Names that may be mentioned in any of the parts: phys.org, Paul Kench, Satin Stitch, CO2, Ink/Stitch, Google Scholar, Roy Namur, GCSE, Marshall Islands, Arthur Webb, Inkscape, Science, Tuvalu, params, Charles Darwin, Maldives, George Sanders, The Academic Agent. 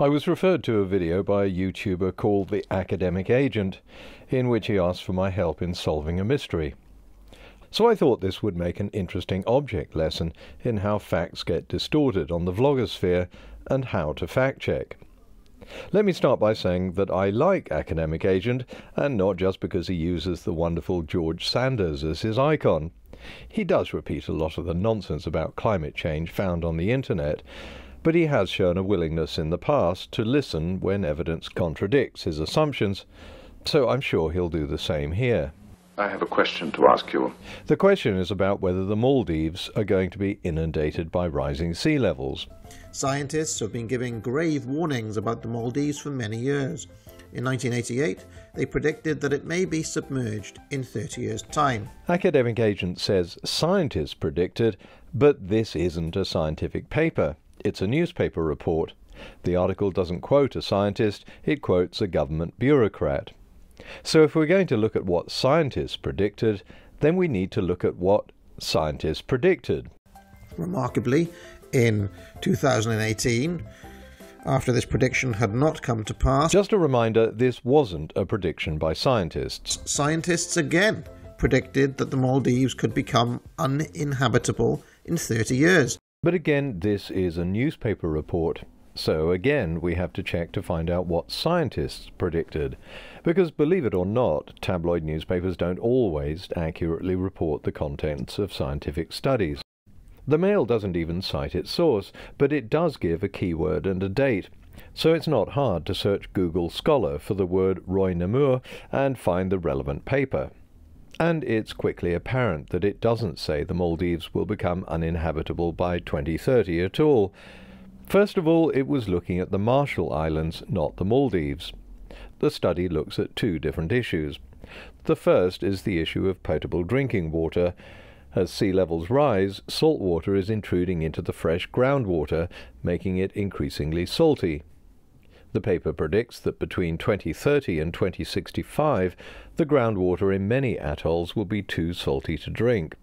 I was referred to a video by a YouTuber called The Academic Agent, in which he asked for my help in solving a mystery. So I thought this would make an interesting object lesson in how facts get distorted on the vlogosphere and how to fact-check. Let me start by saying that I like Academic Agent, and not just because he uses the wonderful George Sanders as his icon. He does repeat a lot of the nonsense about climate change found on the internet, but he has shown a willingness in the past to listen when evidence contradicts his assumptions, so I'm sure he'll do the same here. I have a question to ask you. The question is about whether the Maldives are going to be inundated by rising sea levels. Scientists have been giving grave warnings about the Maldives for many years. In 1988, they predicted that it may be submerged in 30 years' time. Academic Agent says scientists predicted, but this isn't a scientific paper. It's a newspaper report. The article doesn't quote a scientist, it quotes a government bureaucrat. So if we're going to look at what scientists predicted, then we need to look at what scientists predicted. Remarkably, in 2018, after this prediction had not come to pass... Just a reminder, this wasn't a prediction by scientists. Scientists again predicted that the Maldives could become uninhabitable in 30 years. But again, this is a newspaper report. So again, we have to check to find out what scientists predicted, because believe it or not, tabloid newspapers don't always accurately report the contents of scientific studies. The Mail doesn't even cite its source, but it does give a keyword and a date, so it's not hard to search Google Scholar for the word Roy Namur and find the relevant paper. And it's quickly apparent that it doesn't say the Maldives will become uninhabitable by 2030 at all. First of all, it was looking at the Marshall Islands, not the Maldives. The study looks at two different issues. The first is the issue of potable drinking water. As sea levels rise, salt water is intruding into the fresh groundwater, making it increasingly salty. The paper predicts that between 2030 and 2065, the groundwater in many atolls will be too salty to drink.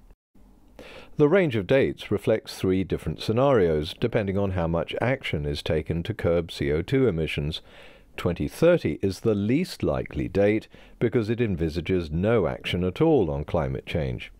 The range of dates reflects three different scenarios, depending on how much action is taken to curb CO2 emissions. 2030 is the least likely date because it envisages no action at all on climate change.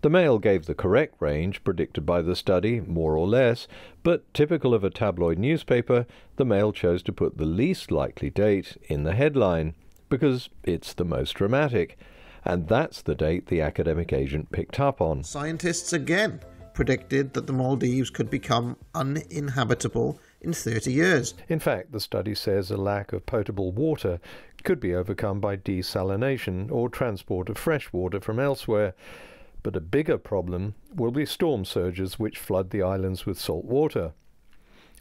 The Mail gave the correct range predicted by the study, more or less, but typical of a tabloid newspaper, the Mail chose to put the least likely date in the headline because it's the most dramatic. And that's the date the Academic Agent picked up on. Scientists again predicted that the Maldives could become uninhabitable in 30 years. In fact, the study says a lack of potable water could be overcome by desalination or transport of fresh water from elsewhere. But a bigger problem will be storm surges which flood the islands with salt water.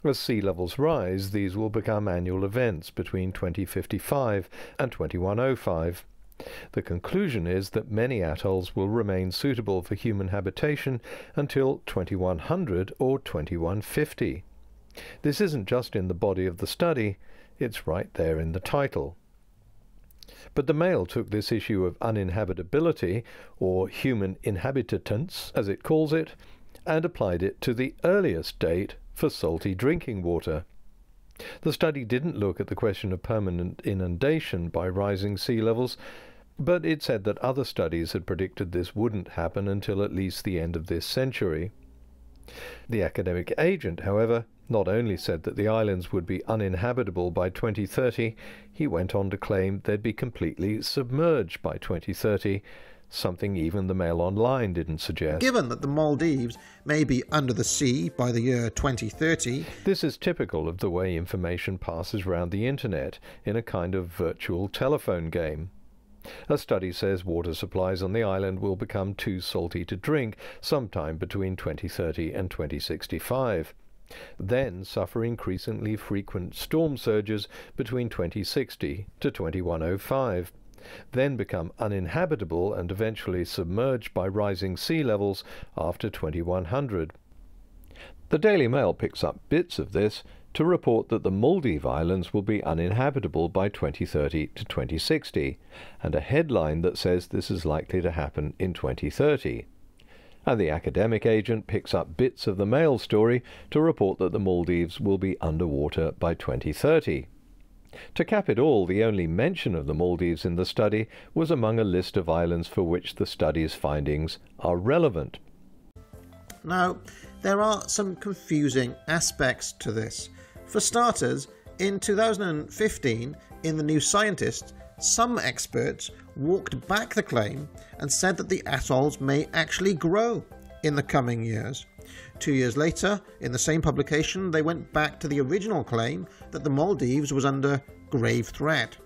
As sea levels rise, these will become annual events between 2055 and 2105. The conclusion is that many atolls will remain suitable for human habitation until 2100 or 2150. This isn't just in the body of the study, it's right there in the title. But the Mail took this issue of uninhabitability, or human inhabitants as it calls it, and applied it to the earliest date for salty drinking water. The study didn't look at the question of permanent inundation by rising sea levels, but it said that other studies had predicted this wouldn't happen until at least the end of this century. The Academic Agent, however, not only said that the islands would be uninhabitable by 2030, he went on to claim they'd be completely submerged by 2030, something even the Mail Online didn't suggest. Given that the Maldives may be under the sea by the year 2030... This is typical of the way information passes round the internet in a kind of virtual telephone game. A study says water supplies on the island will become too salty to drink sometime between 2030 and 2065. Then suffer increasingly frequent storm surges between 2060 to 2105. Then become uninhabitable and eventually submerged by rising sea levels after 2100. The Daily Mail picks up bits of this to report that the Maldive Islands will be uninhabitable by 2030 to 2060, and a headline that says this is likely to happen in 2030. and the academic agent picks up bits of the Mail story to report that the Maldives will be underwater by 2030. To cap it all, the only mention of the Maldives in the study was among a list of islands for which the study's findings are relevant. Now, there are some confusing aspects to this. For starters, in 2015, in The New Scientist, some experts walked back the claim and said that the atolls may actually grow in the coming years. 2 years later, in the same publication, they went back to the original claim that the Maldives was under grave threat.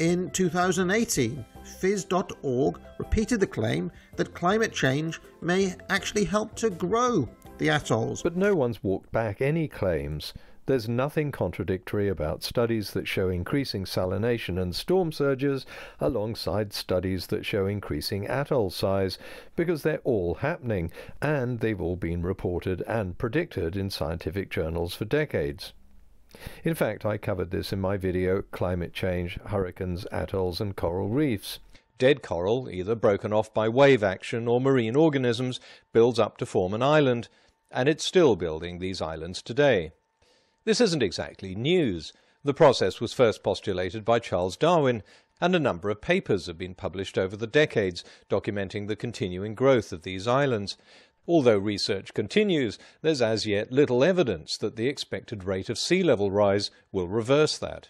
In 2018, phys.org repeated the claim that climate change may actually help to grow the atolls. But no one's walked back any claims. There's nothing contradictory about studies that show increasing salination and storm surges alongside studies that show increasing atoll size, because they're all happening and they've all been reported and predicted in scientific journals for decades. In fact, I covered this in my video, Climate Change, Hurricanes, Atolls and Coral Reefs. Dead coral, either broken off by wave action or marine organisms, builds up to form an island, and it's still building these islands today. This isn't exactly news. The process was first postulated by Charles Darwin, and a number of papers have been published over the decades documenting the continuing growth of these islands. Although research continues, there's as yet little evidence that the expected rate of sea level rise will reverse that.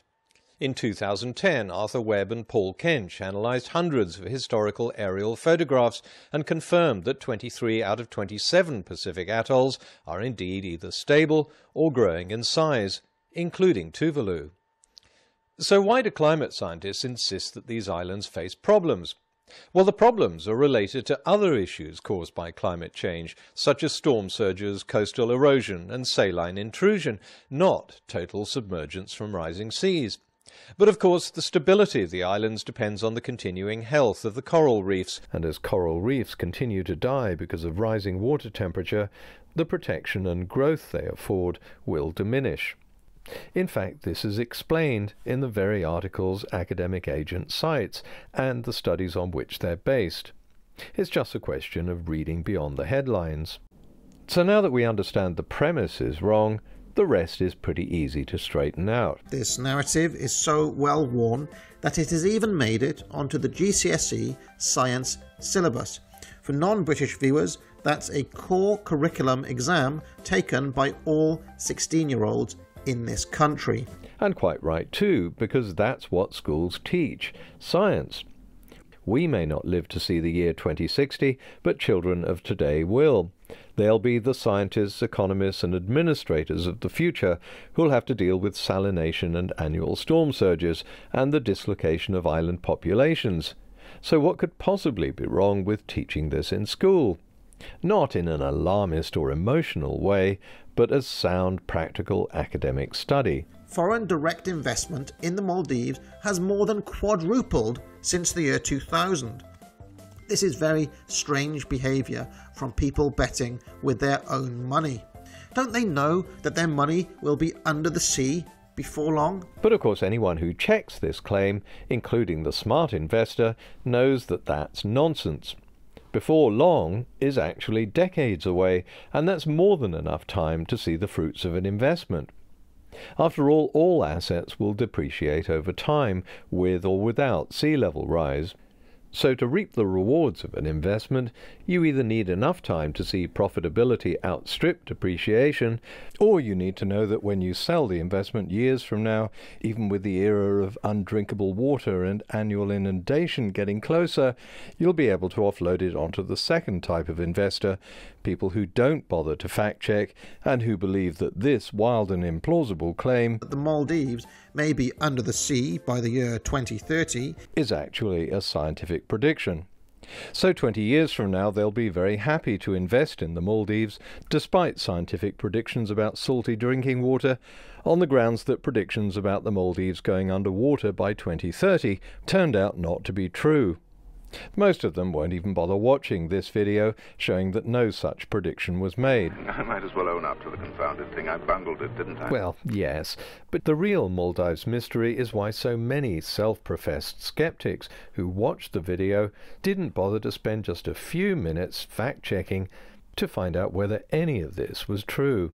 In 2010, Arthur Webb and Paul Kench analysed hundreds of historical aerial photographs and confirmed that 23 out of 27 Pacific atolls are indeed either stable or growing in size, including Tuvalu. So why do climate scientists insist that these islands face problems? Well, the problems are related to other issues caused by climate change, such as storm surges, coastal erosion and saline intrusion, not total submergence from rising seas. But of course, the stability of the islands depends on the continuing health of the coral reefs, and as coral reefs continue to die because of rising water temperature, the protection and growth they afford will diminish. In fact, this is explained in the very articles Academic Agent cites and the studies on which they're based. It's just a question of reading beyond the headlines. So now that we understand the premise is wrong, the rest is pretty easy to straighten out. This narrative is so well worn that it has even made it onto the GCSE science syllabus. For non-British viewers, that's a core curriculum exam taken by all 16-year-olds in this country. And quite right too, because that's what schools teach, science. We may not live to see the year 2060, but children of today will. They'll be the scientists, economists and administrators of the future who'll have to deal with salination and annual storm surges and the dislocation of island populations. So what could possibly be wrong with teaching this in school? Not in an alarmist or emotional way, but as sound, practical academic study. Foreign direct investment in the Maldives has more than quadrupled since the year 2000. This is very strange behaviour from people betting with their own money. Don't they know that their money will be under the sea before long? But of course anyone who checks this claim, including the smart investor, knows that that's nonsense. Before long is actually decades away, and that's more than enough time to see the fruits of an investment. After all assets will depreciate over time, with or without sea level rise. So to reap the rewards of an investment, you either need enough time to see profitability outstrip depreciation, or you need to know that when you sell the investment years from now, even with the era of undrinkable water and annual inundation getting closer, you'll be able to offload it onto the second type of investor, people who don't bother to fact-check and who believe that this wild and implausible claim that the Maldives may be under the sea by the year 2030 is actually a scientific prediction. So 20 years from now they'll be very happy to invest in the Maldives, despite scientific predictions about salty drinking water, on the grounds that predictions about the Maldives going underwater by 2030 turned out not to be true. Most of them won't even bother watching this video showing that no such prediction was made. I might as well own up to the confounded thing. I bungled it, didn't I? Well, yes, but the real Maldives mystery is why so many self-professed skeptics who watched the video didn't bother to spend just a few minutes fact-checking to find out whether any of this was true.